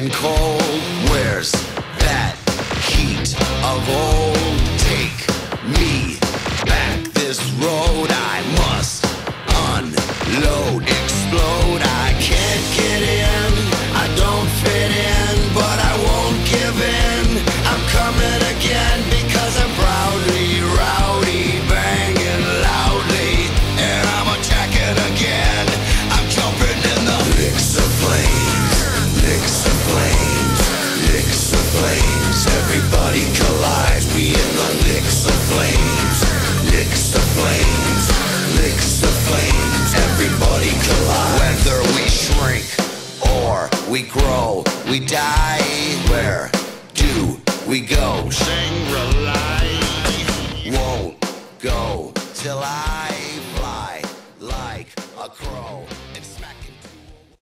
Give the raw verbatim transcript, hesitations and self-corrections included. and cold. Where's that heat of old? Take me back this road. I must unload, explode. I can't get in, I don't fit in, but I won't give in. I'm coming again because I'm proudly rowdy, banging loudly, and I'm attacking again. I'm jumping in the licks of flames, licks of flames, licks of flames. Everybody collides, we in the licks of flames, licks of flames, licks of flames. Everybody collides. Whether we shrink or we grow, we die. Where do we go? Shangri-La. Won't go till I fly like a crow.